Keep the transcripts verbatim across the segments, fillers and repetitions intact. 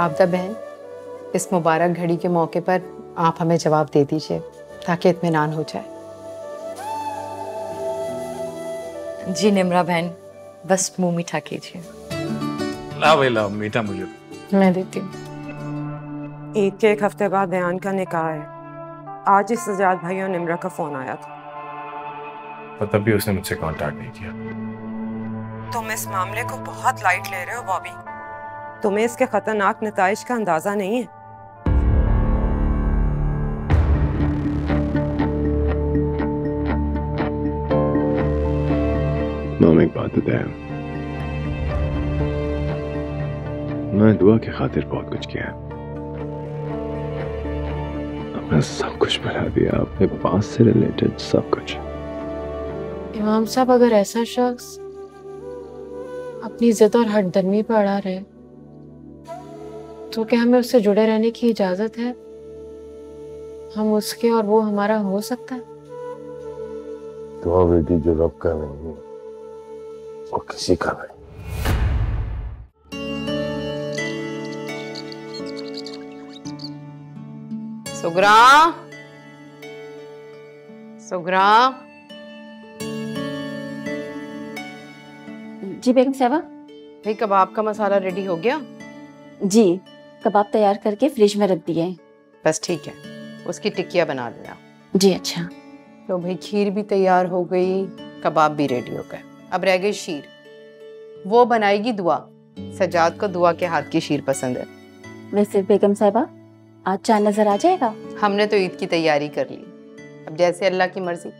आबिदा बहन, इस मुबारक घड़ी के मौके पर आप हमें जवाब दे दीजिए ताकि इत्मीनान हो जाए। जी निम्रा बहन, बस मुंह मीठा कीजिए। ला भाई ला, मीठा मुझे मैं देती हूँ। ईद के एक हफ्ते बाद दयान का निकाह है। आज इस सजाद भाई और निम्रा का फोन आया था, पर तब भी उसने मुझसे कांटेक्ट नहीं किया। तुम इस मामले को बहुत लाइट ले रहे हो बॉबी, तुम्हें इसके खतरनाक नताइज का अंदाजा नहीं है। मामा एक बात बताया, मैं दुआ की खातिर बहुत कुछ किया है, मैं सब कुछ बना दिया अपने पास से रिलेटेड सब कुछ। इमाम साहब, अगर ऐसा शख्स अपनी इज्जत और हठधर्मी पर अड़ा रहे तो क्या हमें उससे जुड़े रहने की इजाजत है? हम उसके और वो हमारा हो सकता है? तो बेटी, जो रब का नहीं वो किसी का नहीं। सुग्रा, सुग्रा। जी बेगम साहबा। भाई, कबाब का मसाला रेडी हो गया? जी, कबाब तैयार करके फ्रिज में रख दिए। बस ठीक है, उसकी टिक्किया बना लेना। जी अच्छा। तो भाई खीर भी तैयार हो गई, कबाब भी रेडी हो गए, अब रह गई शीर। वो बनाएगी दुआ, सजाद को दुआ के हाथ की शीर पसंद है। वैसे बेगम साहबा, आज चांद नजर आ जाएगा? हमने तो ईद की तैयारी कर ली, अब जैसे अल्लाह की मर्जी।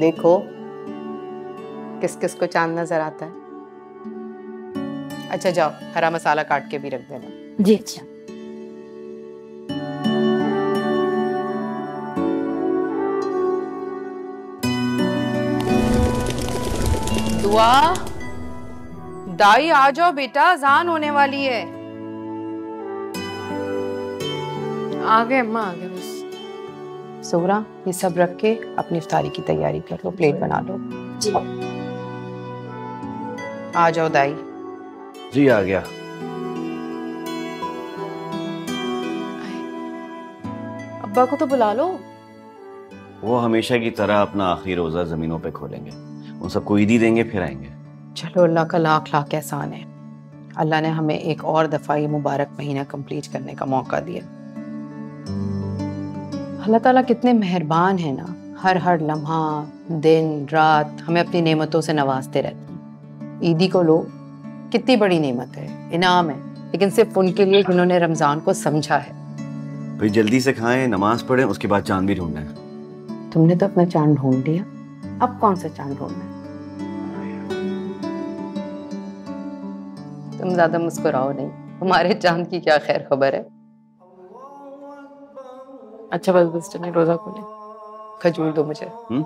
देखो किस किस को चांद नजर आता है। अच्छा जाओ, हरा मसाला काट के भी रख देना। जी अच्छा। दुआ, दाई आ जाओ बेटा, अजान होने वाली है। आ गए अम्मा, आ गए। बस सुगरा, ये सब रख के अपनी इफ्तारी की तैयारी कर लो, प्लेट बना लो। जी आ जाओ दाई। जी आ गया। अब्बा को तो बुला लो, वो हमेशा की तरह अपना आखिरी रोजा जमीनों पे खोलेंगे। उन सबको ईदी देंगे, फिर आएंगे। चलो, अल्लाह का लाख लाख एहसान है, अल्लाह ने हमें एक और दफा ये मुबारक महीना कंप्लीट करने का मौका दिया। अल्लाह ताला कितने मेहरबान है ना, हर हर लम्हा, दिन रात हमें अपनी नेमतों से नवाजते रहते हैं। ईदी को लो, कितनी बड़ी नेमत है, इनाम है, लेकिन सिर्फ उनके लिए जिन्होंने रमजान को समझा है। फिर जल्दी से खाएं, नमाज पढ़ें, उसके बाद चांद भी ढूंढना है। तुमने तो अपना चांद ढूंढ लिया, अब कौन सा चांद ढूंढना है? तुम ज्यादा मुस्कुराओ नहीं, हमारे चांद की क्या खैर खबर है। अच्छा बस बस, चलिए रोजा खोले। खजूर दो मुझे। हम्म,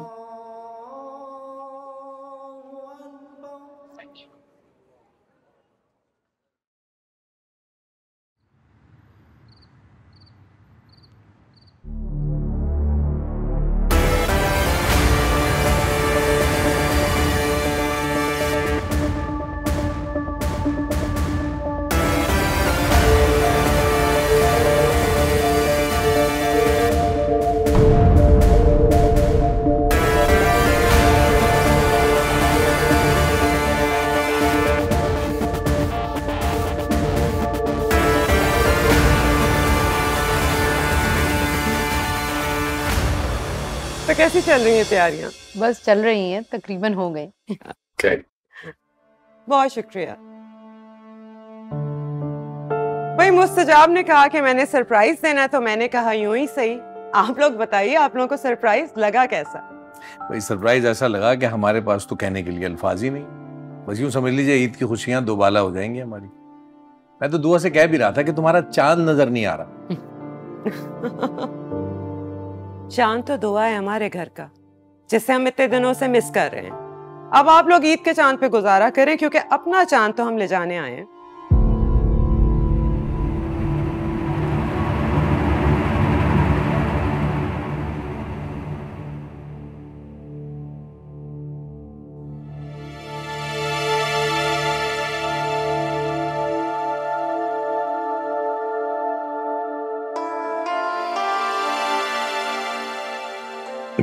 कैसी चल रही हैं तैयारियां? बस चल रही हैं, तकरीबन हो गए। okay. बहुत शुक्रिया। भाई मुस्तजाब ने कहा कि मैंने सरप्राइज देना है, तो मैंने कहा यूं ही सही, आप लोग बताइए आप लोगों को सरप्राइज लगा कैसा? भाई सरप्राइज ऐसा लगा कि हमारे पास तो कहने के लिए अल्फाज ही नहीं, बस यूं समझ लीजिए ईद की खुशियां दोबाला हो जाएंगी हमारी। मैं तो दुआ से कह भी रहा था कि तुम्हारा चांद नजर नहीं आ रहा। चांद तो दुआ है हमारे घर का, जिसे हम इतने दिनों से मिस कर रहे हैं। अब आप लोग ईद के चांद पे गुजारा करें, क्योंकि अपना चांद तो हम ले जाने आए हैं।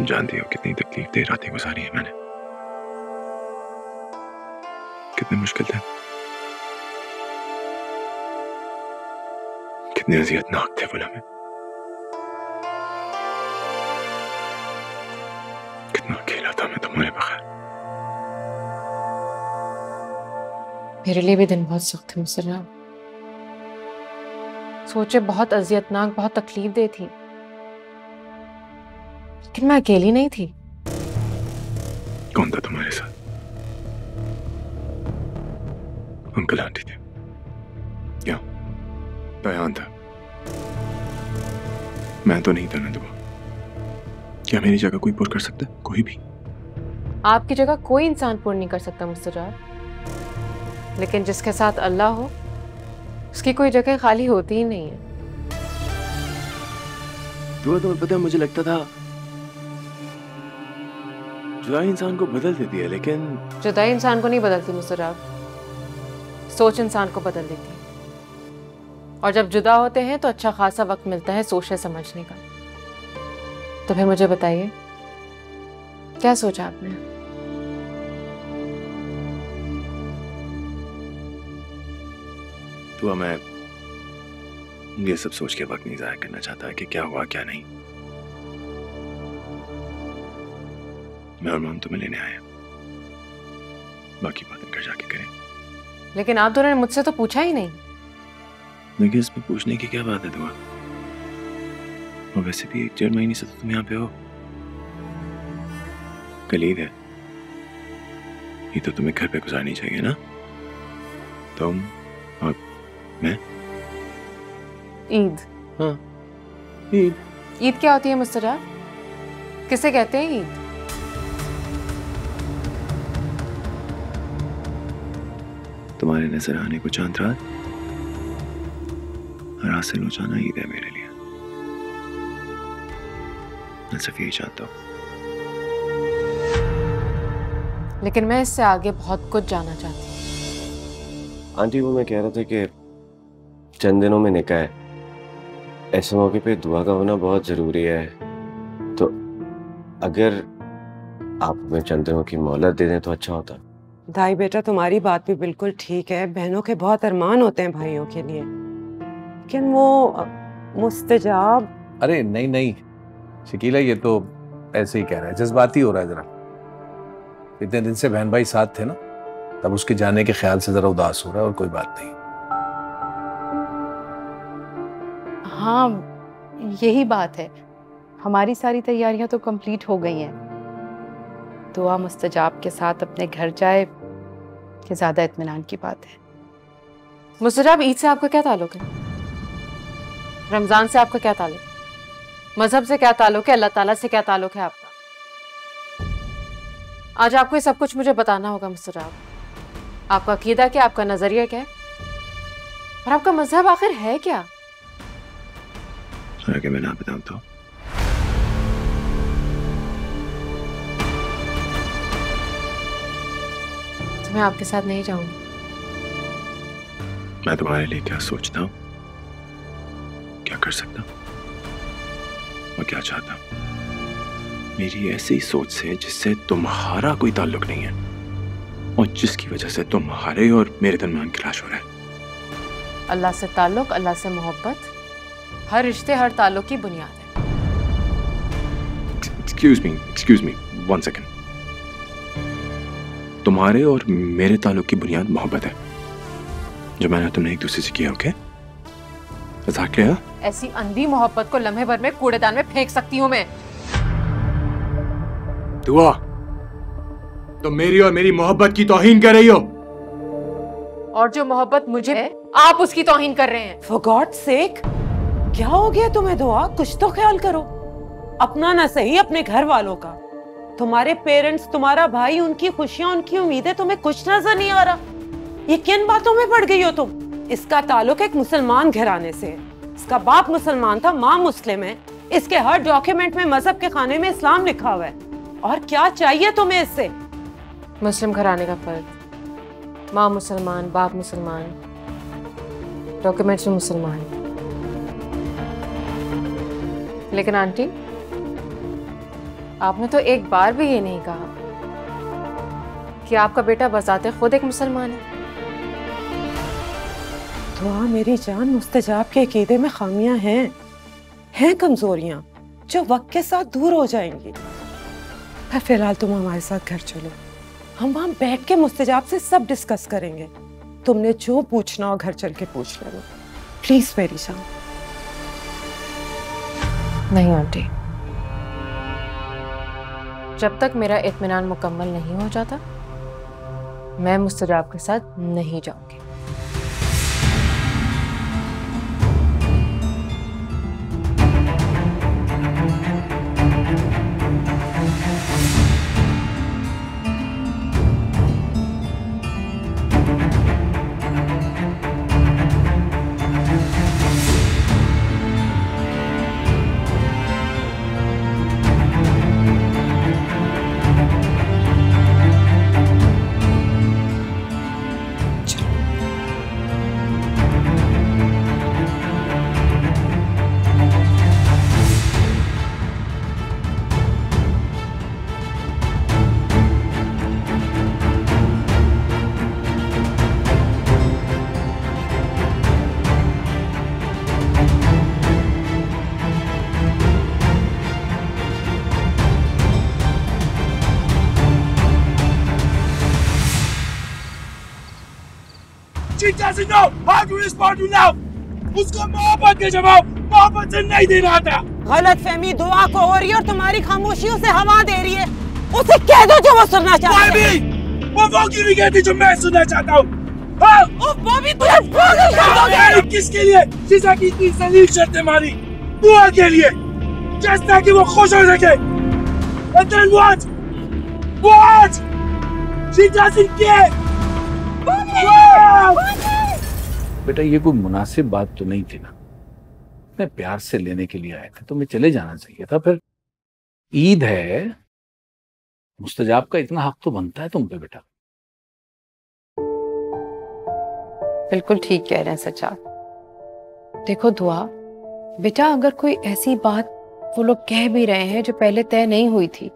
जानती हो कितनी तकलीफ दे रातें गुजारी है मैंने, कितने मुश्किल थे, कितने अजियतनाक थे वो लम्हे, कितना अकेला था मैं तुम्हारे बगैर। मेरे लिए भी दिन बहुत सख्त थे मुस्तजाब, सोचे बहुत अजियतनाक, बहुत तकलीफ दे थी, लेकिन मैं अकेली नहीं थी। कौन था तुम्हारे साथ? अंकल आंटी थे, क्या दयान था? मैं तो नहीं था ना दुआ। क्या मेरी जगह कोई पुर कर सकता? कोई भी? आपकी जगह कोई इंसान पुर नहीं कर सकता मुस्तजाब, लेकिन जिसके साथ अल्लाह हो उसकी कोई जगह खाली होती ही नहीं है। दुआ तुम्हें पता है, मुझे लगता था जुदाई इंसान को बदल देती है, लेकिन जुदाई इंसान को नहीं बदलती मुस्तजाब, सोच इंसान को बदल देती है। और जब जुदा होते हैं तो अच्छा खासा वक्त मिलता है सोचने समझने का। तो फिर मुझे बताइए क्या सोचा आपने? तो मैं ये सब सोच के वक्त नहीं जाया करना चाहता कि क्या हुआ क्या नहीं। मैं और माम तुम्हें लेने आया, बाकी बातें घर जाके करें। लेकिन आप दोनों ने मुझसे तो पूछा ही नहीं। देखिए इसमें पूछने की क्या बात है दुआ, और वैसे भी एक डेढ़ महीने से तो तुम यहाँ पे हो। कल ईद है, ये तो तुम्हें घर पे गुजारनी चाहिए ना, तुम और मैं। ईद? हाँ ईद। ईद क्या होती है मुस्तजाब? किसे कहते हैं ईद? तुम्हारे नजर आने को चांद रात और हासिल हो जाना ईद है मेरे लिए। मैं सिर्फ यही चाहता हूँ, लेकिन मैं इससे आगे बहुत कुछ जाना चाहती हूँ। आंटी वो मैं कह रहा था कि चंद दिनों में निकाह है, ऐसे मौके पे दुआ का होना बहुत जरूरी है, तो अगर आप हमें चंद दिनों की मोहलत दे दें तो अच्छा होता। दाई बेटा तुम्हारी बात भी बिल्कुल ठीक है, बहनों के बहुत अरमान होते हैं भाइयों के लिए, लेकिन वो मुस्तजाब। अरे नहीं नहीं शकीला, ये तो ऐसे ही कह रहा है, जज्बाती हो रहा है जरा। इतने दिन से बहन भाई साथ थे ना, तब उसके जाने के ख्याल से जरा उदास हो रहा है, और कोई बात नहीं। हाँ यही बात है, हमारी सारी तैयारियां तो कंप्लीट हो गई हैं। दुआ मुस्तजाब के साथ अपने घर जाए कि ज्यादा इत्मीनान की बात है। मुस्तजाब ईद से आपका क्या ताल्लुक है? रमजान से आपका क्या ताल्लुक? मजहब से क्या ताल्लुक है? अल्लाह ताला से क्या ताल्लुक है आपका? आज आपको ये सब कुछ मुझे बताना होगा मुस्तजाब। आपका अकीदा क्या? आपका नजरिया क्या? और आपका मजहब आखिर है क्या? अगर मैं ना बताऊं तो मैं आपके साथ नहीं जाऊंगी। मैं तुम्हारे लिए क्या सोचता हूँ, क्या कर सकता हूँ, मैं क्या चाहता हूँ, मेरी ऐसी सोच से जिससे तुम्हारा कोई ताल्लुक नहीं है और जिसकी वजह से तुम्हारे और मेरे दरमियान क्लैश हो रहा है। अल्लाह से ताल्लुक, अल्लाह से मोहब्बत, हर रिश्ते हर ताल्लुक की बुनियाद है। Excuse me, excuse me one second. तुम्हारे और मेरे ताल्लुक की बुनियाद मोहब्बत है, जो मैंने तुमने एक दूसरे से किया। Okay okay? ऐसी अंधी मोहब्बत को लम्हे भर में कूड़ेदान में फेंक सकती हूँ मैं। दुआ तुम तो मेरी और मेरी मोहब्बत की तौहीन कर रही हो, और जो मोहब्बत मुझे है आप उसकी तौहीन कर रहे हैं। For God's sake, क्या हो गया तुम्हें दुआ? कुछ तो ख्याल करो, अपना ना सही अपने घर वालों का। तुम्हारे पेरेंट्स, तुम्हारा भाई, उनकी खुशियां, उनकी उम्मीदें, तुम्हें कुछ नजर नहीं आ रहा। ये किन बातों में पड़ गई हो तुम? इसका ताल्लुक एक मुसलमान घराने से है, इसका बाप मुसलमान था, माँ मुस्लिम है, इसके हर डॉक्यूमेंट में मजहब के खाने में इस्लाम लिखा हुआ है, और क्या चाहिए तुम्हें इससे? मुस्लिम घराने का फर्क, माँ मुसलमान, बाप मुसलमान, डॉक्यूमेंट्स में मुसलमान। लेकिन आंटी आपने तो एक बार भी ये नहीं कहा कि आपका बेटा बजाते खुद एक मुसलमान है। दुआ मेरी जान, मुस्तजाब के अकीदे में खामियां हैं, हैं कमजोरियां जो वक्त के साथ दूर हो जाएंगी। पर फिलहाल तुम हमारे साथ घर चलो, हम वहाँ बैठ के मुस्तजाब से सब डिस्कस करेंगे। तुमने जो पूछना हो घर चल के पूछ लेना, प्लीज मेरी जान। नहीं आंटी, जब तक मेरा इत्मीनान मुकम्मल नहीं हो जाता मैं मुस्तजाब के साथ नहीं जाऊंगी। She doesn't know how to respond to love. उसको मोहब्बत में जवाब मोहब्बत से नहीं देना था। गलत फहमी दुआ को हो रही है और तुम्हारी खामोशियों से हवा दे रही है। उसे कह दो जो वो सुनना चाहता है। वो वो क्यों नहीं कहती जो मैं सुनना चाहता हूँ? हाँ। ओ बॉबी तुझे पागल कर दोगे। किसके लिए? जिसका कितनी सलील शर्तें मारी। दुआ के लिए। जैसा कि वो खुश हो सके। And then what? What? She doesn't care. बेटा ये कोई मुनासिब बात तो नहीं थी ना। मैं प्यार से लेने के लिए आया था, तुम्हें चले जाना चाहिए था। फिर ईद है, मुस्तजाब का इतना हक तो बनता है तुम पे बेटा। बिल्कुल ठीक कह रहे हैं सज्जाद। देखो दुआ बेटा, अगर कोई ऐसी बात वो लोग कह भी रहे हैं जो पहले तय नहीं हुई थी,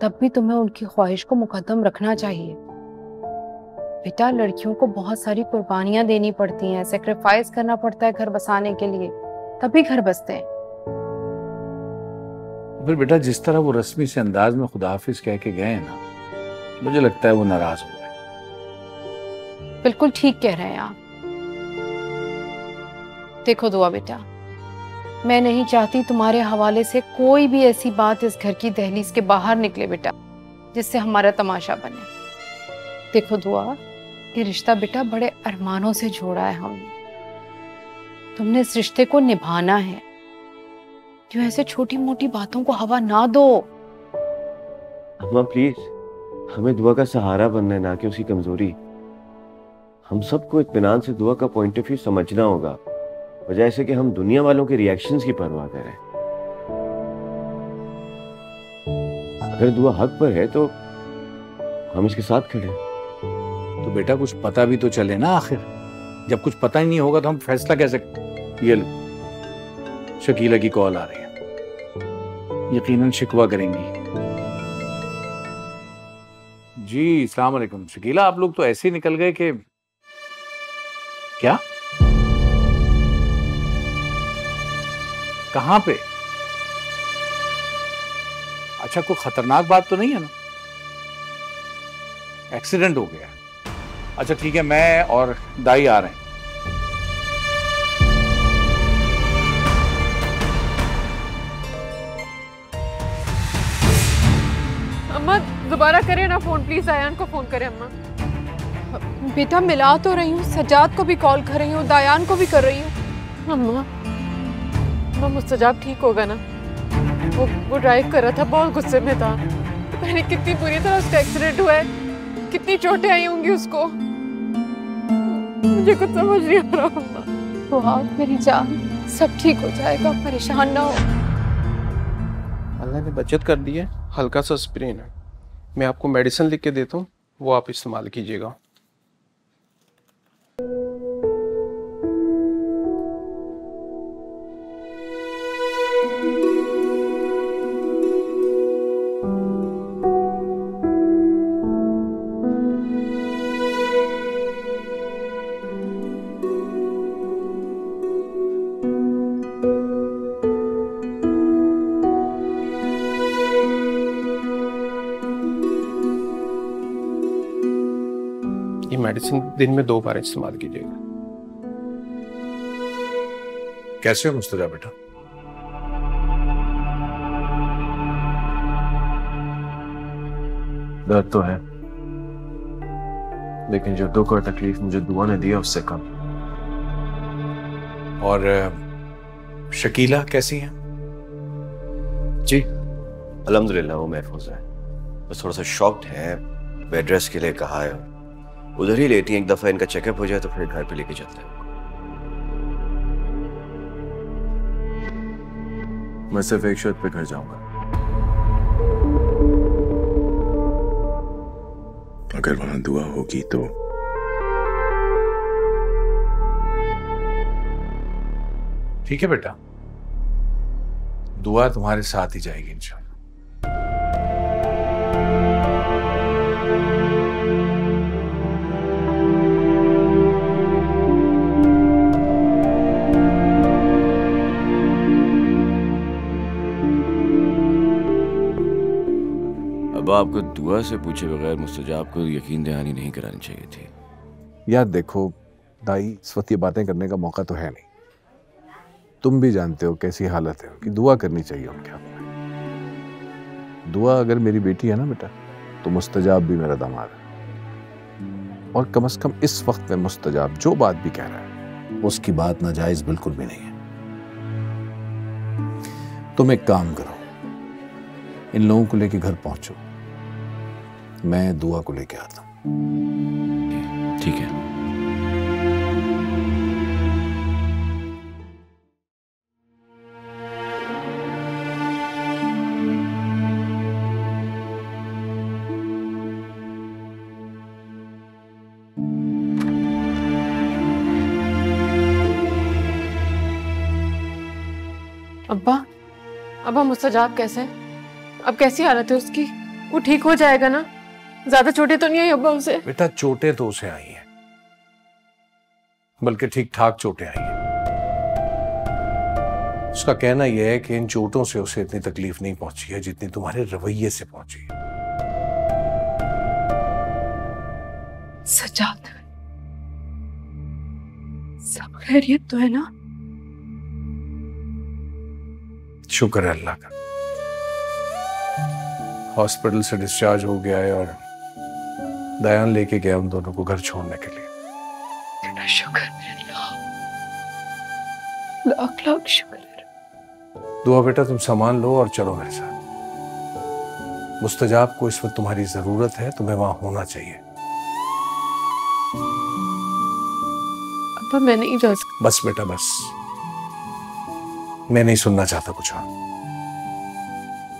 तब भी तुम्हें उनकी ख्वाहिश को मुकद्दम रखना चाहिए। बेटा लड़कियों को बहुत सारी कुर्बानियां देनी पड़ती हैं, सेक्रीफाइस करना पड़ता है घर बसाने के लिए, तभी घर बसते हैं। फिर बेटा जिस तरह वो रस्मी से अंदाज में खुदाफिज कह के गए ना, मुझे लगता है वो नाराज हो गए। बिल्कुल ठीक कह रहे हैं आप। देखो दुआ बेटा, मैं नहीं चाहती तुम्हारे हवाले से कोई भी ऐसी बात इस घर की दहलीज के बाहर निकले बेटा, जिससे हमारा तमाशा बने। देखो दुआ, ये रिश्ता बेटा बड़े अरमानों से जोड़ा है हमने, तुमने इस रिश्ते को निभाना है। क्यों ऐसे छोटी मोटी बातों को हवा ना दो। अम्मा प्लीज, हमें दुआ का सहारा बनना है ना कि उसकी कमजोरी। हम सबको इत्मीनान से दुआ का पॉइंट ऑफ व्यू समझना होगा, वजह से कि हम दुनिया वालों के रिएक्शंस की परवाह करें। अगर दुआ हक पर है तो हम इसके साथ खड़े हैं। तो बेटा कुछ पता भी तो चले ना आखिर। जब कुछ पता ही नहीं होगा तो हम फैसला कैसे? ये लो, शकीला की कॉल आ रही है, यकीनन शिकवा करेंगी। जी अस्सलाम वालेकुम। शकीला आप लोग तो ऐसे ही निकल गए कि क्या? कहाँ पे? अच्छा कोई खतरनाक बात तो नहीं है ना? एक्सीडेंट हो गया? अच्छा ठीक है, मैं और दाई आ रहे हैं। अम्मा दोबारा करें ना फोन प्लीज, दायान को फोन करें। अम्मा बेटा मिला तो रही हूँ, सजाद को भी कॉल कर रही हूँ, दायान को भी कर रही हूँ। अम्मा अम्मा मुस्तजाब ठीक होगा ना? वो वो ड्राइव कर रहा था, बहुत गुस्से में था, पता नहीं कितनी बुरी तरह उसका एक्सीडेंट हुआ है, कितनी चोटें आई होंगी उसको, मुझे कुछ समझ नहीं आ रहा। तो हाथ मेरी जान, सब ठीक हो जाएगा, परेशान ना हो। अल्लाह ने बचत कर दी है, हल्का सा स्प्रेन है। मैं आपको मेडिसिन लिख के देता हूँ, वो आप इस्तेमाल कीजिएगा। मेडिसिन दिन में दो बार इस्तेमाल कीजिएगा। कैसे हो मुस्तजा बेटा? दर्द तो है, लेकिन जो दुख और तकलीफ मुझे दुआ ने दिया उससे कम। और शकीला कैसी है? जी अल्हम्दुलिल्लाह वो महफूज है, बस थोड़ा सा शॉक्ड है। बेड रेस्ट के लिए कहा है, उधर ही लेटी हैं। एक दफा इनका चेकअप हो जाए तो फिर घर पे लेके चलते हैं। मैं सिर्फ एक शर्त पे घर जाऊंगा, अगर वहां दुआ होगी तो। ठीक है बेटा, दुआ तुम्हारे साथ ही जाएगी इंशाल्लाह। अब आपको दुआ से पूछे बगैर मुस्तजाब को यकीन दहानी नहीं करानी चाहिए थी। यार देखो दाई, इस वक्त ये बातें करने का मौका तो है नहीं। तुम भी जानते हो कैसी हालत है कि दुआ करनी चाहिए उनके हाथ में। दुआ अगर मेरी बेटी है ना बेटा, तो मुस्तजाब भी मेरा दामाद है। और कम से कम इस वक्त में मुस्तजाब जो बात भी कह रहा है उसकी बात नाजायज बिल्कुल भी नहीं है। तुम एक काम करो, इन लोगों को लेके घर पहुंचो, मैं दुआ को लेके आता हूं। ठीक है। अब्बा, अब्बा मुस्तजाब कैसे हैं? अब कैसी हालत है उसकी? वो ठीक हो जाएगा ना? ज्यादा चोटें तो नहीं आई अब्बा उसे? बेटा चोटें तो उसे आई हैं, बल्कि ठीक ठाक चोटें आई हैं। उसका कहना यह है कि इन चोटों से उसे इतनी तकलीफ नहीं पहुंची है जितनी तुम्हारे रवैये से पहुंची है। सज्जाद, सब खैरियत तो है ना? शुक्र है अल्लाह का, हॉस्पिटल से डिस्चार्ज हो गया है और दयान लेके गया हम दोनों को घर छोड़ने के लिए। कितना शुक्र है अल्लाह, लाख लाख शुक्र है। दुआ बेटा तुम सामान लो और चलो मेरे साथ। मुस्तजाब को इस वक्त तुम्हारी जरूरत है, तुम्हें वहां होना चाहिए। अब मैं नहीं जा सकता। बस बेटा बस, मैं नहीं सुनना चाहता कुछ और।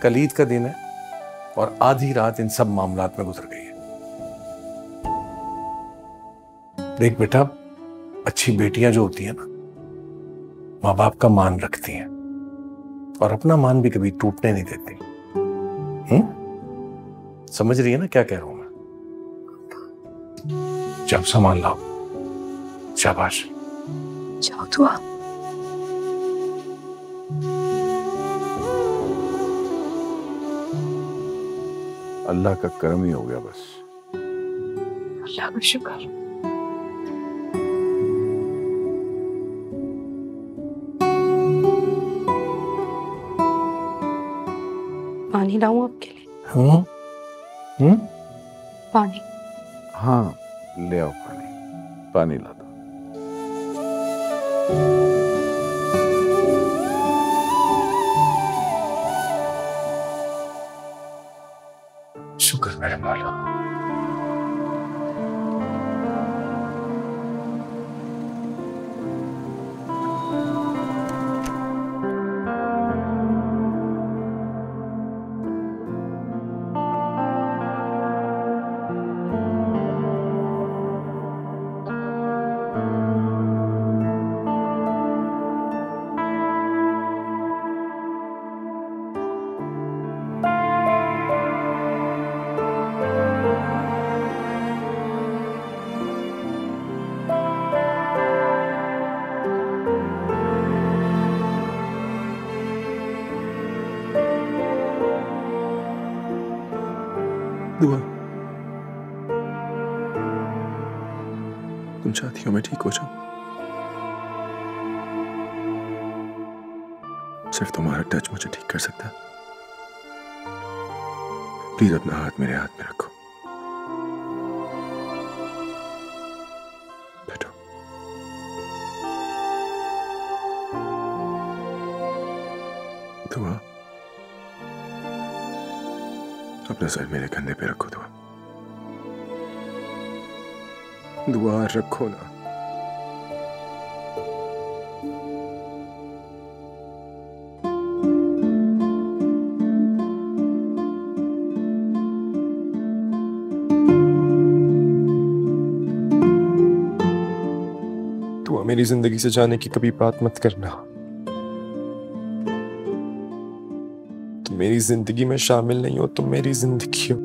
कल ईद का दिन है और आधी रात इन सब मामलात में गुजर गई है। देख बेटा, अच्छी बेटियां जो होती हैं ना, माँ बाप का मान रखती हैं और अपना मान भी कभी टूटने नहीं देती। हम्म, समझ रही है ना क्या कह रहा हूं मैं? जब सामान लाओ। शाबाश, जाओ दुआ। अल्लाह का करम ही हो गया, बस अल्लाह का शुक्र। पानी लाऊं आपके लिए? हम्म हम्म पानी? हाँ ले आओ पानी, पानी ला दो। मेरे माला, चाहती हो मैं ठीक हो जाऊं। सिर्फ तुम्हारा टच मुझे ठीक कर सकता है। प्लीज अपना हाथ मेरे हाथ में रखो। बैठो दुआ, अपना सर मेरे कंधे पे रखो। दुआ दुआ रखो ना। दुआ, मेरी जिंदगी से जाने की कभी बात मत करना। तुम मेरी जिंदगी में शामिल नहीं हो, तुम मेरी जिंदगी हो।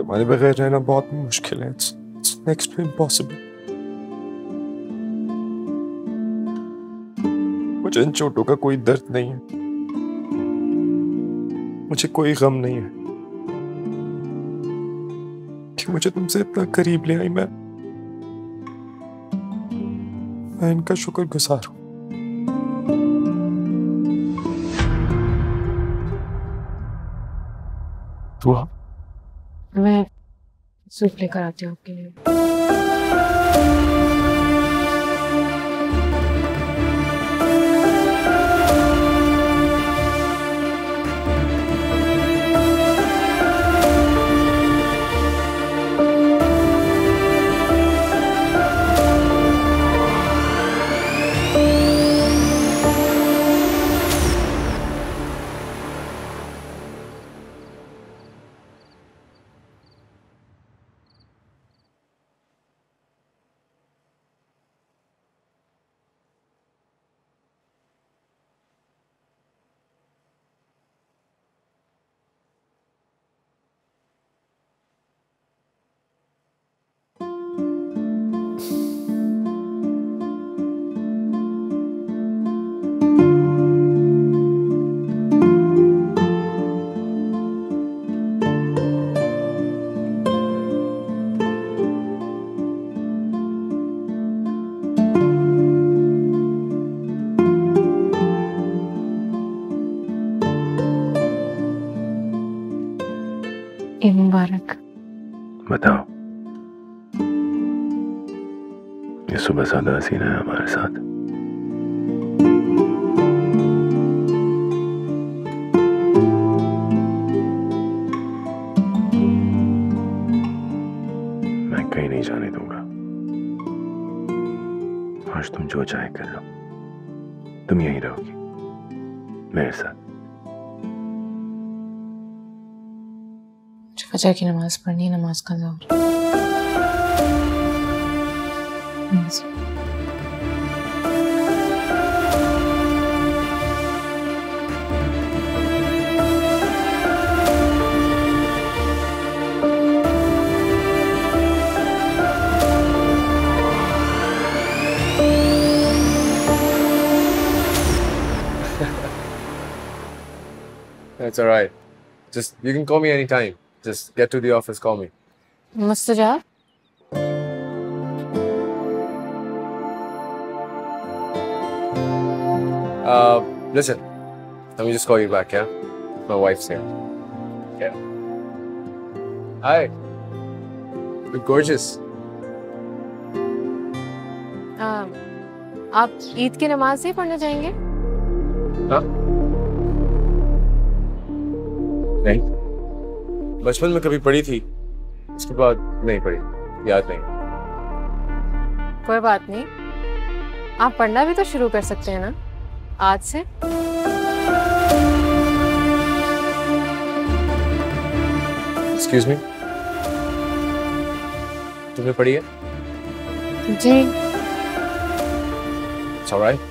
तुम्हारे बगैर रहना बहुत मुश्किल है। it's, it's next to impossible। मुझे इन चोटों का कोई दर्द नहीं है, मुझे कोई गम नहीं है कि मुझे तुमसे इतना करीब ले आई। मैं मैं इनका शुक्रगुजार हूं। दुआ, मैं सूप लेकर आती हूँ आपके लिए। ए मुबारक। बताओ, ये सुबह ज्यादा हसीन है हमारे साथ। मैं कहीं नहीं जाने दूंगा। आज तुम जो चाहे कर लो, तुम यहीं रहोगी मेरे साथ। फजर की नमाज पढ़नी है, नमाज का ज़ोर। That's all right. Just you can call me anytime. Just get to the office, call me. Mustajab? Uh, listen, let me just call you back, yeah? My wife's here. Yeah. Hi. You look gorgeous. Uh, आप ईद की नमाज से पढ़ने जाएंगे? हाँ? नहीं, बचपन में कभी पढ़ी थी, उसके बाद नहीं पढ़ी, याद नहीं। कोई बात नहीं, आप पढ़ना भी तो शुरू कर सकते हैं ना आज से। एक्सक्यूज मी, तुमने पढ़ी है? जी। इट्स ऑलराइट,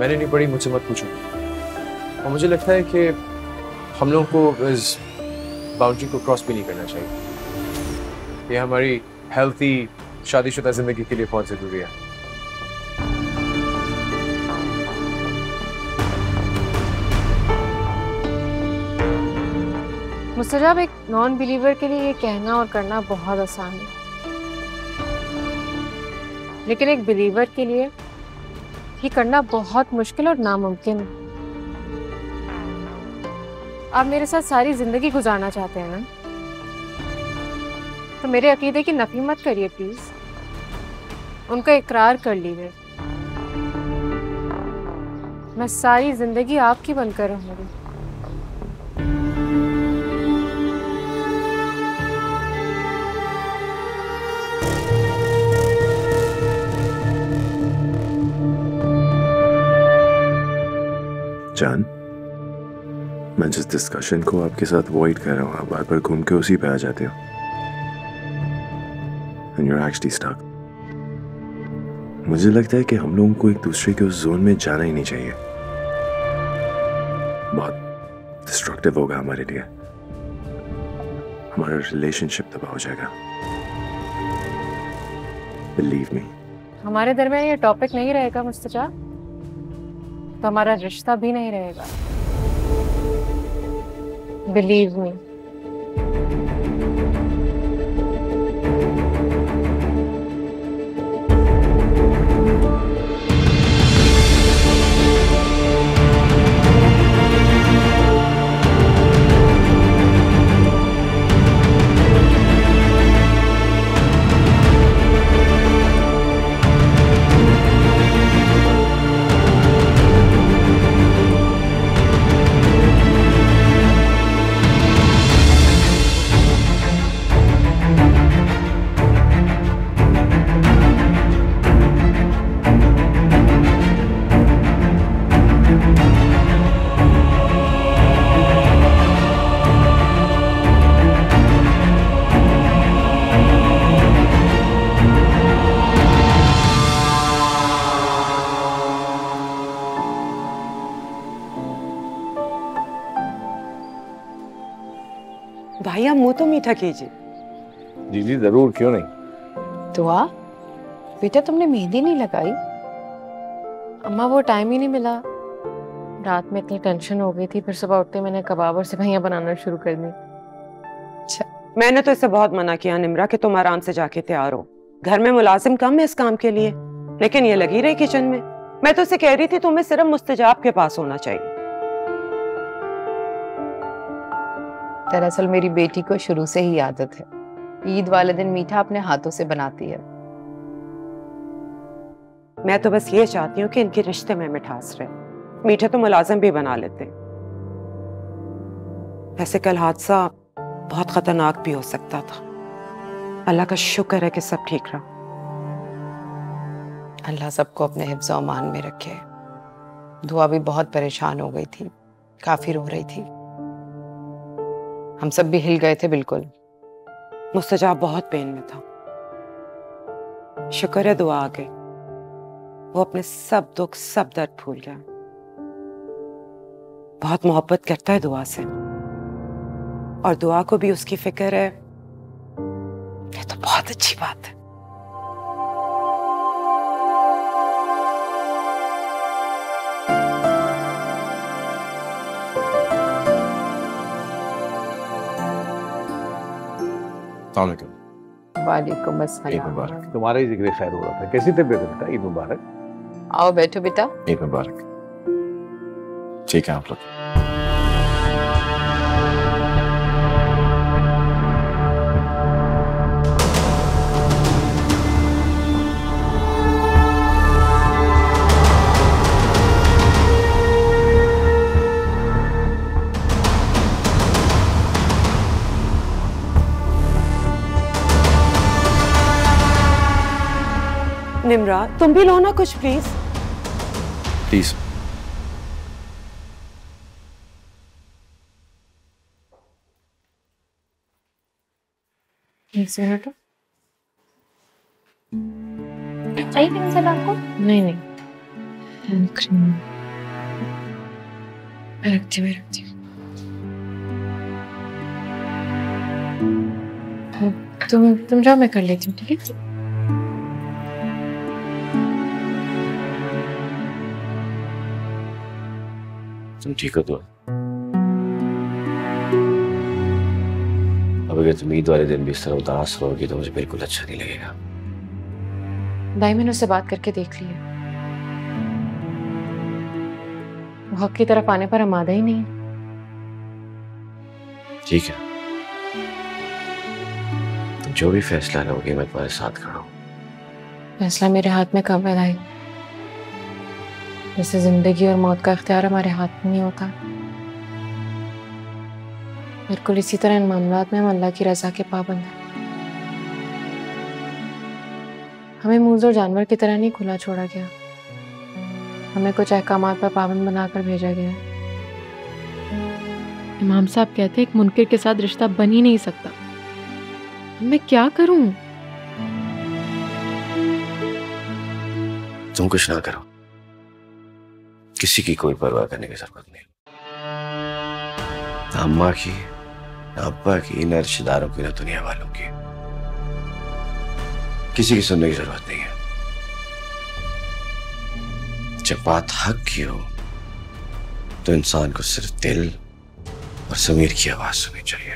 मैंने नहीं पढ़ी, मुझसे मत पूछो। और मुझे लगता है कि हम लोग को इस बाउंड्री को क्रॉस भी नहीं करना चाहिए। ये हमारी हेल्थी शादीशुदा जिंदगी के लिए बहुत जरूरी है। मुस्तजाब, एक नॉन बिलीवर के लिए ये कहना और करना बहुत आसान है, लेकिन एक बिलीवर के लिए ये करना बहुत मुश्किल और नामुमकिन है। आप मेरे साथ सारी जिंदगी गुजारना चाहते हैं ना, तो मेरे अकीदे की नफी मत करिए प्लीज, उनका इकरार कर लीजिए। मैं सारी जिंदगी आपकी बनकर रहूंगी। जान, मैं जिस डिस्कशन को आपके साथ अवॉइड कर रहा हूँ, आप बार बार घूम के उसी पे आ जाते हो। And you're actually stuck. मुझे लगता है कि हम लोगों को एक दूसरे के उस जोन में जाना ही नहीं चाहिए, बहुत डिस्ट्रक्टिव होगा हमारे लिए, हमारा रिलेशनशिप तबाह हो जाएगा। Believe me. हमारे दरमियान ये टॉपिक नहीं रहेगा मुस्तजाब, तो हमारा रिश्ता भी नहीं रहेगा। Believe me. भैया मुंह तो मीठा कीजिए। जी जी जरूर, क्यों नहीं। दुआ बेटा, तुमने मेहंदी नहीं लगाई। अम्मा वो टाइम ही नहीं मिला, रात में इतनी टेंशन हो गई थी, फिर सुबह उठते मैंने कबाब और सिवैयां बनाना शुरू कर दी। अच्छा, मैंने तो इसे बहुत मना किया निम्रा कि तुम आराम से जाके तैयार हो, घर में मुलाजिम कम है इस काम के लिए, लेकिन ये लगी रही किचन में। मैं तो इसे कह रही थी तुम्हें सिर्फ मुस्तजाब के पास होना चाहिए। दरअसल मेरी बेटी को शुरू से ही आदत है, ईद वाले दिन मीठा अपने हाथों से बनाती है। मैं तो बस ये चाहती हूँ कि इनके रिश्ते में मिठास रहे, मीठा तो मुलाजिम भी बना लेते। वैसे कल हादसा बहुत खतरनाक भी हो सकता था, अल्लाह का शुक्र है कि सब ठीक रहा। अल्लाह सबको अपने हिफ्ज़ और अमान में रखे। दुआ भी बहुत परेशान हो गई थी, काफी रो रही थी, हम सब भी हिल गए थे बिल्कुल। मुस्तजाब बहुत पेन में था, शुक्र है दुआ आ गई, वो अपने सब दुख सब दर्द भूल गया। बहुत मोहब्बत करता है दुआ से, और दुआ को भी उसकी फिक्र है, ये तो बहुत अच्छी बात है। वालेकुम अस्सलाम। तुम्हारा ही जिक्र खैर हो रहा था। कैसी तबीयत है बेटा? ईद मुबारक। आओ बैठो बेटा। ईद मुबारक। ठीक है आप लोग। निम्रा तुम भी लो ना कुछ प्लीज। प्लीज बेटा। चाहिए आपको? नहीं नहीं मैं रखती मैं रखती हूँ। तुम तुम जाओ, मैं कर लेती हूँ। ठीक है तुम ठीक हो तो। अब अगर तुम ईद वाले दिन भी इस तरह उदास रहोगी तो मुझे बिल्कुल अच्छा नहीं लगेगा। दाई मैंने उससे बात करके देख लिया, वो हक की तरफ आने पर आमादा ही नहीं। ठीक है, तुम जो भी फैसला लोगे मैं तुम्हारे साथ खड़ा हूँ। फैसला मेरे हाथ में कब है दाई? जैसे जिंदगी और मौत का इख्तियार हमारे हाथ में नहीं होता, बिल्कुल इसी तरह इन मामलों में हम अल्लाह की रजा के पाबंद हैं। हमें मूज़ और जानवर की तरह नहीं खुला छोड़ा गया, हमें कुछ अहकाम पर पाबंद बनाकर भेजा गया है। इमाम साहब कहते हैं एक मुनकिर के साथ रिश्ता बन ही नहीं सकता। मैं क्या करूं? तुम कुछ ना करो, किसी की कोई परवाह करने की जरूरत नहीं, ना अम्मा की, ना अब्बा की, ना रिश्तेदारों की, ना दुनिया वालों की। किसी की सुनने की जरूरत नहीं है। जब बात हक की हो तो इंसान को सिर्फ दिल और ज़मीर की आवाज सुननी चाहिए।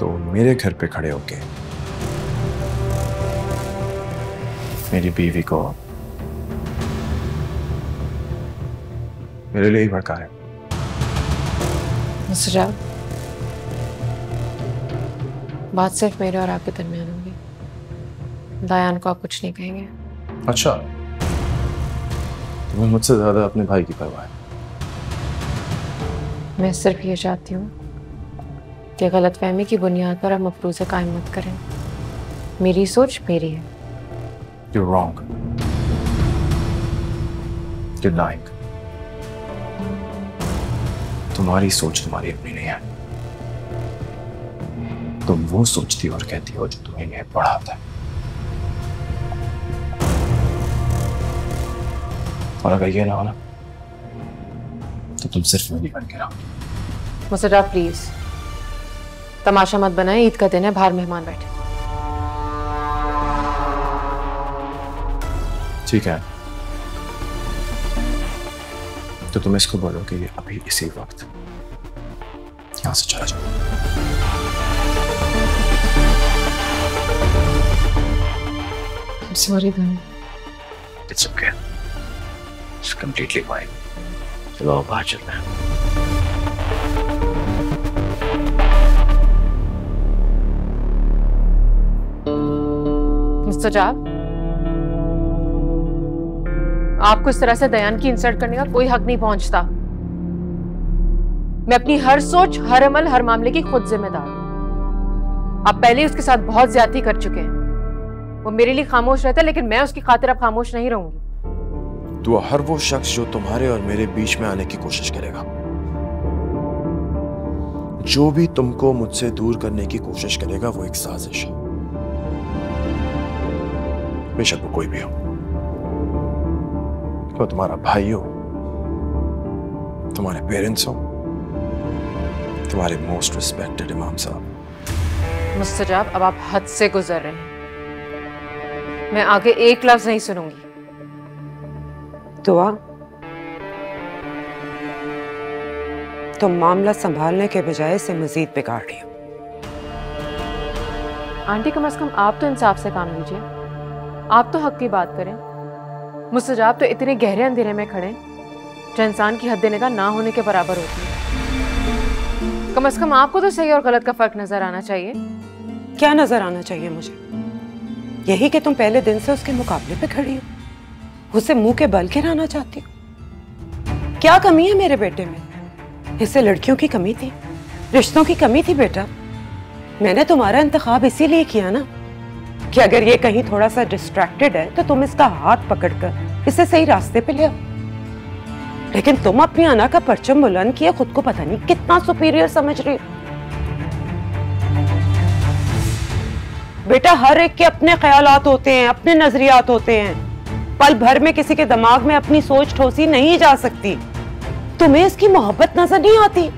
तो मेरे घर पे खड़े होके मेरी बीवी को मेरे लिए ही भड़का है। मुस्ताब, बात सिर्फ मेरे और आपके दरमियान होगी, दायान को आप कुछ नहीं कहेंगे। अच्छा, तुम्हें मुझसे ज्यादा अपने भाई की परवाह है। मैं सिर्फ ये चाहती हूँ कि गलतफहमी की बुनियाद पर आप मफरूज़े कायम मत करें। मेरी सोच मेरी है। You're wrong. You're lying. तुम्हारी सोच तुम्हारी अपनी नहीं है। तुम वो सोचती और कहती हो जो तुम्हें यह पढ़ाता है। और अगर ये ना हो ना तो तुम सिर्फ मेरी बन के रहोगी। मुस्ताब प्लीज तमाशा मत बनाए, ईद का दिन है, बाहर मेहमान बैठे। ठीक है, तो तुम इसको बोलो कि ये अभी इसी वक्त यहाँ से चला जाओ। सॉरी दाई। It's okay, it's completely fine. चलो अब बाहर चलते हैं। मुस्ताब, आपको इस तरह से दयान की इंसल्ट करने का कोई हक नहीं पहुंचता। मैं अपनी हर सोच, हर अमल, हर मामले की खुद जिम्मेदार हूं। आप पहले उसके साथ बहुत ज्यादती कर चुके हैं। वो मेरे लिए खामोश रहता है, लेकिन मैं उसकी खातिर अब खामोश नहीं रहूंगी। दुआ, हर वो शख्स जो तुम्हारे और मेरे बीच में आने की कोशिश करेगा, जो भी तुमको मुझसे दूर करने की कोशिश करेगा, वो एक साजिश है, बेशक वो कोई भी हो। तो तुम्हारा भाई हो, तुम्हारे पेरेंट्स हो, तुम्हारे मोस्ट रिस्पेक्टेड इमाम साहब। मुस्ताब, अब आप हद से गुजर रहे हैं। मैं आगे एक लफ्ज नहीं सुनूंगी। दुआ, तुम मामला संभालने के बजाय इसे मजीद बिगाड़ रही हो। आंटी, कम से कम आप तो इंसाफ से काम लीजिए, आप तो हक की बात करें। मुस्ताब तो इतने गहरे अंधेरे में खड़े जो इंसान की हद देने का ना होने के बराबर होती है। कम से कम आपको तो सही और गलत का फर्क नजर आना चाहिए। क्या नजर आना चाहिए मुझे? यही कि तुम पहले दिन से उसके मुकाबले पे खड़ी हो, उसे मुंह के बल के रहना चाहती हो। क्या कमी है मेरे बेटे में? इससे लड़कियों की कमी थी, रिश्तों की कमी थी। बेटा, मैंने तुम्हारा इंतखाब इसीलिए किया ना कि अगर ये कहीं थोड़ा सा डिस्ट्रैक्टेड है तो तुम इसका हाथ पकड़कर इसे सही रास्ते पे ले आओ। लेकिन तुम अपनी आना का परचम बुलंद किए, खुद को पता नहीं कितना सुपीरियर समझ रही हो। बेटा, हर एक के अपने ख्यालात होते हैं, अपने नजरियात होते हैं। पल भर में किसी के दिमाग में अपनी सोच ठोसी नहीं जा सकती। तुम्हें इसकी मोहब्बत नजर नहीं आती,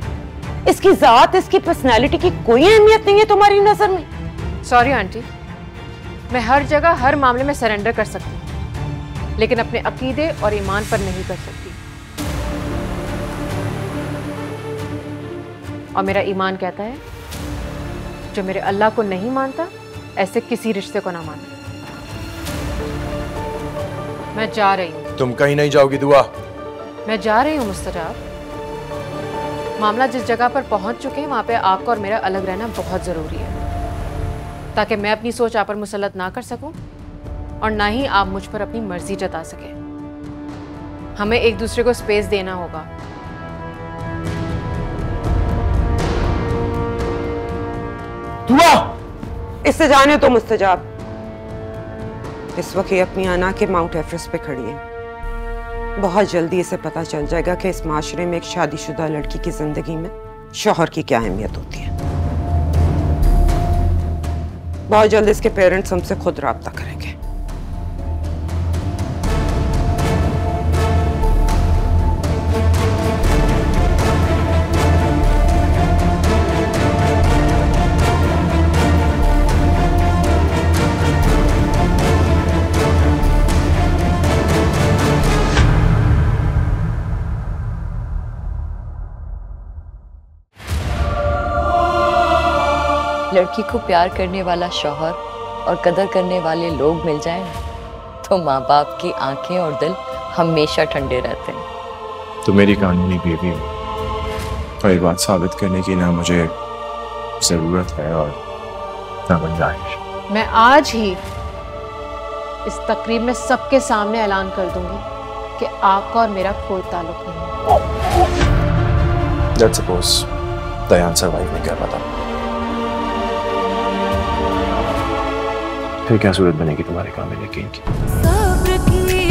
इसकी जात, इसकी पर्सनालिटी की कोई अहमियत नहीं है तुम्हारी नजर में? सॉरी आंटी, मैं हर जगह हर मामले में सरेंडर कर सकती हूँ, लेकिन अपने अकीदे और ईमान पर नहीं कर सकती। और मेरा ईमान कहता है जो मेरे अल्लाह को नहीं मानता ऐसे किसी रिश्ते को ना मानता। मैं जा रही हूँ। तुम कहीं नहीं जाओगी दुआ। मैं जा रही हूँ मुस्तजाब। मामला जिस जगह पर पहुँच चुके हैं वहाँ पे आपका और मेरा अलग रहना बहुत ज़रूरी है, ताकि मैं अपनी सोच आप पर मुसलत ना कर सकूँ और ना ही आप मुझ पर अपनी मर्जी जता सकें। हमें एक दूसरे को स्पेस देना होगा। दुआ, इससे जाने तो मुस्तजाब। इस वक्त ये अपनी आना के माउंट एवरेस्ट पे खड़ी है। बहुत जल्दी इसे पता चल जाएगा कि इस माशरे में एक शादीशुदा लड़की की जिंदगी में शौहर की क्या अहमियत होती है। बहुत जल्द इसके पेरेंट्स हमसे खुद राब्ता करेंगे। लड़की को प्यार करने वाला शौहर और कदर करने वाले लोग मिल जाएं तो माँ बाप की आंखें और दिल हमेशा ठंडे रहते हैं। तो मेरी कानूनी बीवी हो और ये बात साबित करने की ना मुझे जरूरत है और ना गुंजाइश। मैं आज ही इस तकरीब में सबके सामने ऐलान कर दूंगी कि आपका और मेरा कोई ताल्लुक नहीं। Let's suppose दयान सरवाइव नहीं कर पाता, फिर क्या सूरत बनेगी तुम्हारे काम में यकीन की?